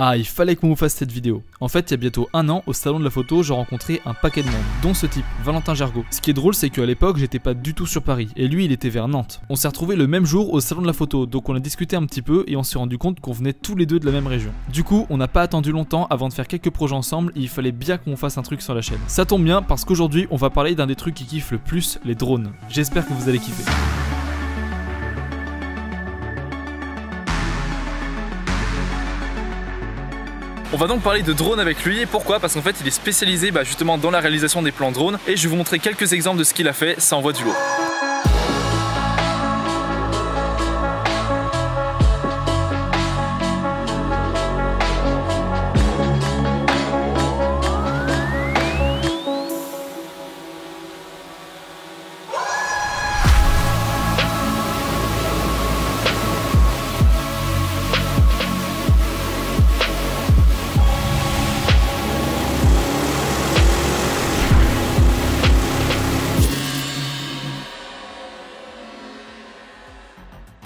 Ah, il fallait qu'on vous fasse cette vidéo. En fait, il y a bientôt un an, au salon de la photo, j'ai rencontré un paquet de monde, dont ce type, Valentin Gergaud. Ce qui est drôle, c'est qu'à l'époque, j'étais pas du tout sur Paris, et lui, il était vers Nantes. On s'est retrouvés le même jour au salon de la photo, donc on a discuté un petit peu, et on s'est rendu compte qu'on venait tous les deux de la même région. Du coup, on n'a pas attendu longtemps avant de faire quelques projets ensemble, et il fallait bien qu'on fasse un truc sur la chaîne. Ça tombe bien, parce qu'aujourd'hui, on va parler d'un des trucs qui kiffe le plus, les drones. J'espère que vous allez kiffer. On va donc parler de drone avec lui, et pourquoi? Parce qu'en fait il est spécialisé justement dans la réalisation des plans drones, et je vais vous montrer quelques exemples de ce qu'il a fait, ça envoie du lourd.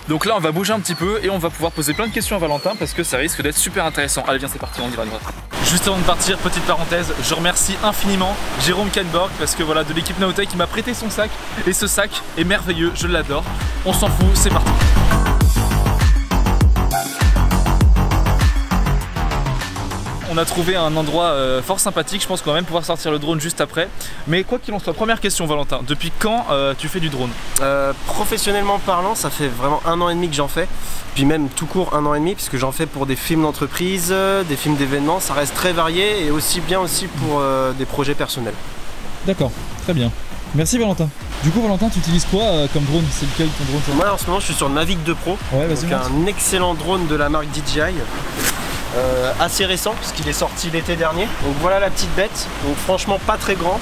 Donc là on va bouger un petit peu et on va pouvoir poser plein de questions à Valentin parce que ça risque d'être super intéressant. Allez viens, c'est parti, on y va. Juste avant de partir, petite parenthèse, je remercie infiniment Jérôme Caneborg parce que voilà, de l'équipe Nowtech, il m'a prêté son sac et ce sac est merveilleux, je l'adore. On s'en fout, c'est parti. On a trouvé un endroit fort sympathique, je pense qu'on va même pouvoir sortir le drone juste après. Mais quoi qu'il en soit, première question Valentin, depuis quand tu fais du drone? Professionnellement parlant, ça fait vraiment 1 an et demi que j'en fais. Puis même tout court 1 an et demi, puisque j'en fais pour des films d'entreprise, des films d'événements, ça reste très varié et aussi bien aussi pour des projets personnels. D'accord, très bien. Merci Valentin. Du coup Valentin, tu utilises quoi comme drone? C'est lequel ton drone? Moi en ce moment je suis sur le Mavic 2 Pro, ouais, donc un excellent drone de la marque DJI. Assez récent puisqu'il est sorti l'été dernier, donc voilà la petite bête, donc franchement pas très grand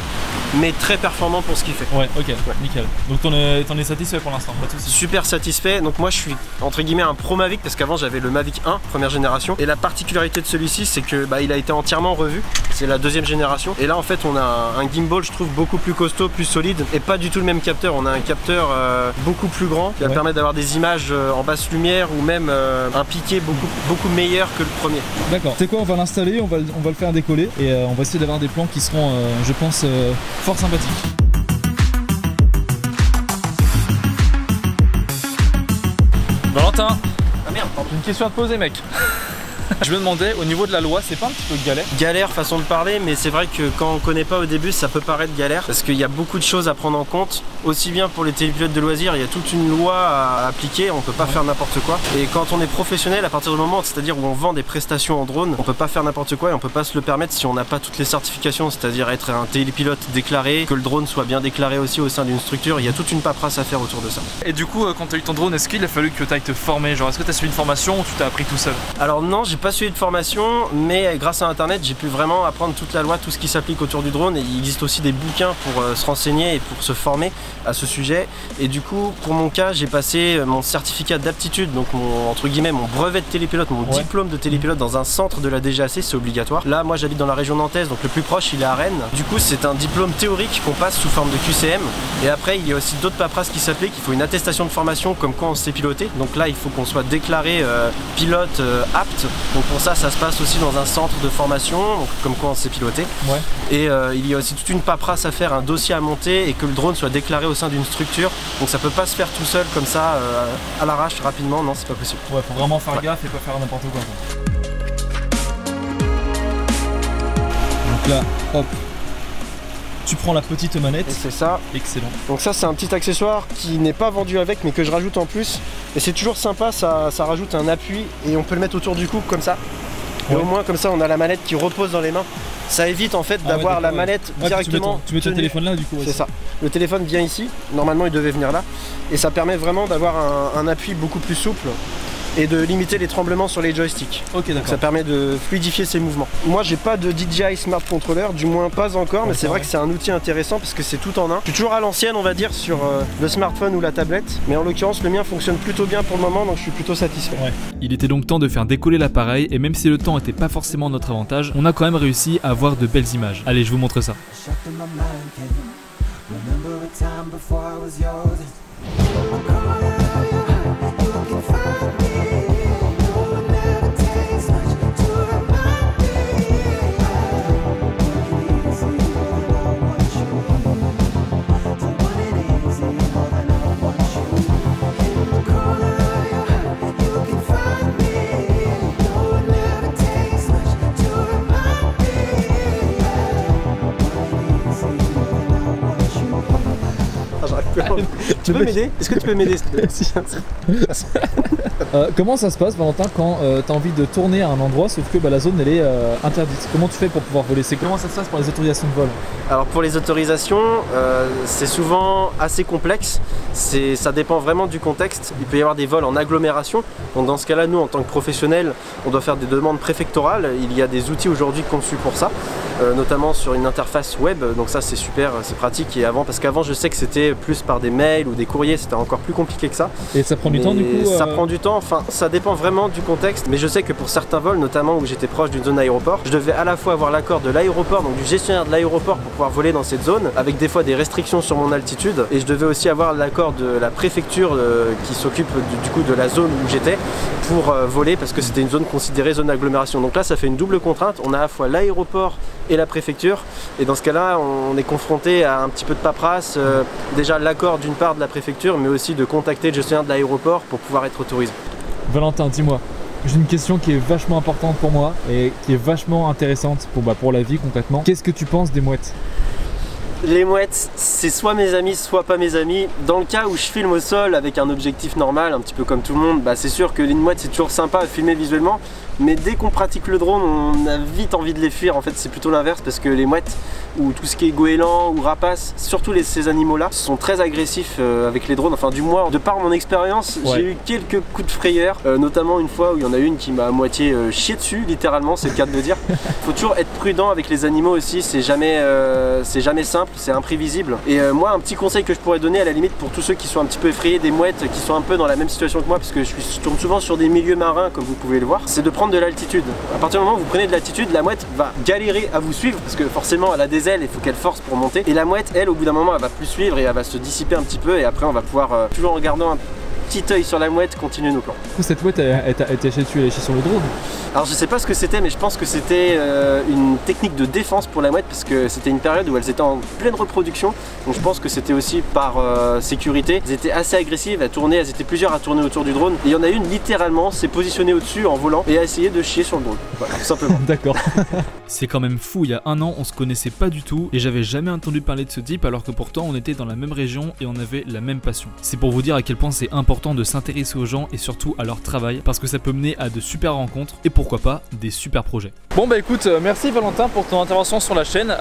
mais très performant pour ce qu'il fait. Ouais, ok, ouais. Nickel. Donc t'en es satisfait pour l'instant? Super satisfait. Donc moi je suis entre guillemets un pro Mavic parce qu'avant j'avais le Mavic 1 première génération et la particularité de celui-ci c'est que il a été entièrement revu, c'est la 2e génération et là en fait on a un gimbal je trouve beaucoup plus costaud, plus solide et pas du tout le même capteur, on a un capteur beaucoup plus grand qui va permettre d'avoir des images en basse lumière ou même un piqué beaucoup meilleur que le premier. D'accord, c'est quoi, on va l'installer, on va le faire décoller et on va essayer d'avoir des plans qui seront je pense fort sympathiques. Valentin, ah merde, j'ai une question à te poser mec. Je me demandais, au niveau de la loi, c'est pas un petit peu galère? Galère façon de parler, mais c'est vrai que quand on connaît pas au début, ça peut paraître galère parce qu'il y a beaucoup de choses à prendre en compte. Aussi bien pour les télépilotes de loisirs, il y a toute une loi à appliquer, on peut pas faire n'importe quoi. Et quand on est professionnel, à partir du moment, c'est-à-dire où on vend des prestations en drone, on peut pas faire n'importe quoi et on peut pas se le permettre si on n'a pas toutes les certifications, c'est-à-dire être un télépilote déclaré, que le drone soit bien déclaré aussi au sein d'une structure, il y a toute une paperasse à faire autour de ça. Et du coup, quand tu as eu ton drone, est-ce qu'il a fallu que tu ailles te former? Genre, est-ce que tu as suivi une formation ou tu t'as appris tout seul? Alors non, j'ai pas suivi de formation, mais grâce à internet j'ai pu vraiment apprendre toute la loi, tout ce qui s'applique autour du drone, et il existe aussi des bouquins pour se renseigner et pour se former à ce sujet. Et du coup pour mon cas j'ai passé mon certificat d'aptitude, donc mon, entre guillemets, mon brevet de télépilote, mon diplôme de télépilote dans un centre de la DGAC, c'est obligatoire. Là moi j'habite dans la région nantaise, donc le plus proche il est à Rennes. Du coup c'est un diplôme théorique qu'on passe sous forme de QCM, et après il y a aussi d'autres paperasses qui s'appliquent, il faut une attestation de formation comme quoi on sait piloter, donc là il faut qu'on soit déclaré pilote apte. Donc pour ça, ça se passe aussi dans un centre de formation, donc comme quoi on s'est piloté. Et il y a aussi toute une paperasse à faire, un dossier à monter et que le drone soit déclaré au sein d'une structure. Donc ça peut pas se faire tout seul comme ça, à l'arrache, rapidement, non, c'est pas possible. Ouais, faut vraiment faire gaffe et pas faire n'importe quoi. Donc là, hop. Tu prends la petite manette. C'est ça. Excellent. Donc ça c'est un petit accessoire qui n'est pas vendu avec mais que je rajoute en plus. Et c'est toujours sympa, ça rajoute un appui et on peut le mettre autour du cou comme ça. Et au moins comme ça on a la manette qui repose dans les mains. Ça évite en fait d'avoir la manette directement. Tu mets ton téléphone là du coup. C'est ça. Le téléphone vient ici. Normalement il devait venir là. Et ça permet vraiment d'avoir un appui beaucoup plus souple et de limiter les tremblements sur les joysticks. Ok, d'accord. Ça permet de fluidifier ses mouvements. Moi j'ai pas de DJI Smart Controller, du moins pas encore, mais c'est vrai que c'est un outil intéressant parce que c'est tout en un. Je suis toujours à l'ancienne on va dire sur le smartphone ou la tablette, mais en l'occurrence le mien fonctionne plutôt bien pour le moment, donc je suis plutôt satisfait. Ouais. Il était donc temps de faire décoller l'appareil et même si le temps n'était pas forcément notre avantage, on a quand même réussi à avoir de belles images. Allez je vous montre ça. tu peux m'aider? Est-ce que tu peux m'aider? Comment ça se passe, Valentin, quand tu as envie de tourner à un endroit sauf que bah, la zone elle est interdite? Comment tu fais pour pouvoir voler? Comment ça se passe pour les autorisations de vol? Alors pour les autorisations, c'est souvent assez complexe. Ça dépend vraiment du contexte. Il peut y avoir des vols en agglomération. Donc dans ce cas-là, nous en tant que professionnels, on doit faire des demandes préfectorales. Il y a des outils aujourd'hui conçus pour ça, notamment sur une interface web. Donc ça c'est super, c'est pratique. Et avant, parce qu'avant je sais que c'était plus par des mails ou des courriers, c'était encore plus compliqué que ça. Et ça prend du temps du coup? Ça prend du temps, enfin ça dépend vraiment du contexte. Mais je sais que pour certains vols, notamment où j'étais proche d'une zone aéroport, je devais à la fois avoir l'accord de l'aéroport, donc du gestionnaire de l'aéroport pour pouvoir voler dans cette zone, avec des fois des restrictions sur mon altitude. Et je devais aussi avoir l'accord de la préfecture qui s'occupe du coup de la zone où j'étais pour voler, parce que c'était une zone considérée zone agglomération. Donc là ça fait une double contrainte, on a à la fois l'aéroport et la préfecture, et dans ce cas là on est confronté à un petit peu de paperasse, déjà l'accord d'une part de la préfecture mais aussi de contacter le gestionnaire de l'aéroport pour pouvoir être autorisé. Valentin, dis-moi, j'ai une question qui est vachement importante pour moi et qui est vachement intéressante pour la vie concrètement. Qu'est-ce que tu penses des mouettes? Les mouettes, c'est soit mes amis, soit pas mes amis. Dans le cas où je filme au sol avec un objectif normal, un petit peu comme tout le monde, bah c'est sûr que les mouettes c'est toujours sympa à filmer visuellement, mais dès qu'on pratique le drone, on a vite envie de les fuir. En fait, c'est plutôt l'inverse, parce que les mouettes, ou tout ce qui est goéland ou rapace, surtout ces animaux-là, sont très agressifs avec les drones. Enfin, du moins, de par mon expérience, ouais, j'ai eu quelques coups de frayeur, notamment une fois où il y en a une qui m'a à moitié chié dessus, littéralement, c'est le cas de le dire. Faut toujours être prudent avec les animaux aussi, c'est jamais simple. C'est imprévisible. Et moi, un petit conseil que je pourrais donner à la limite pour tous ceux qui sont un petit peu effrayés des mouettes, qui sont un peu dans la même situation que moi, parce que je tourne souvent sur des milieux marins comme vous pouvez le voir, c'est de prendre de l'altitude. À partir du moment où vous prenez de l'altitude, la mouette va galérer à vous suivre, parce que forcément elle a des ailes, il faut qu'elle force pour monter, et la mouette, elle, au bout d'un moment, elle va plus suivre et elle va se dissiper un petit peu, et après on va pouvoir, toujours en regardant un petit œil sur la mouette, continuer nos plans. Du coup, cette mouette, elle t'a chez sur le drone? Alors je sais pas ce que c'était, mais je pense que c'était une technique de défense pour la mouette, parce que c'était une période où elles étaient en pleine reproduction, donc je pense que c'était aussi par sécurité. Elles étaient assez agressives à tourner, elles étaient plusieurs à tourner autour du drone, et il y en a une littéralement s'est positionnée au-dessus en volant et a essayé de chier sur le drone, voilà, tout simplement. D'accord. C'est quand même fou, il y a un an on se connaissait pas du tout, et j'avais jamais entendu parler de ce type, alors que pourtant on était dans la même région et on avait la même passion. C'est pour vous dire à quel point c'est important de s'intéresser aux gens et surtout à leur travail, parce que ça peut mener à de super rencontres et pourquoi pas des super projets. Bon bah écoute, merci Valentin pour ton intervention sur la chaîne.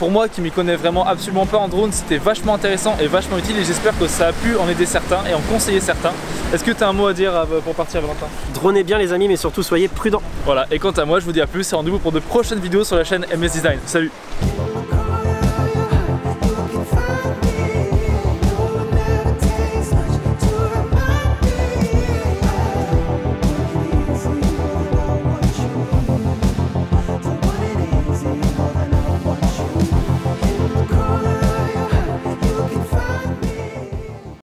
Pour moi qui m'y connais vraiment absolument pas en drone, c'était vachement intéressant et vachement utile, et j'espère que ça a pu en aider certains et en conseiller certains. Est-ce que tu as un mot à dire pour partir, Valentin? Dronez bien les amis, mais surtout soyez prudents. Voilà, et quant à moi je vous dis à plus et rendez-vous pour de prochaines vidéos sur la chaîne MS Design. Salut.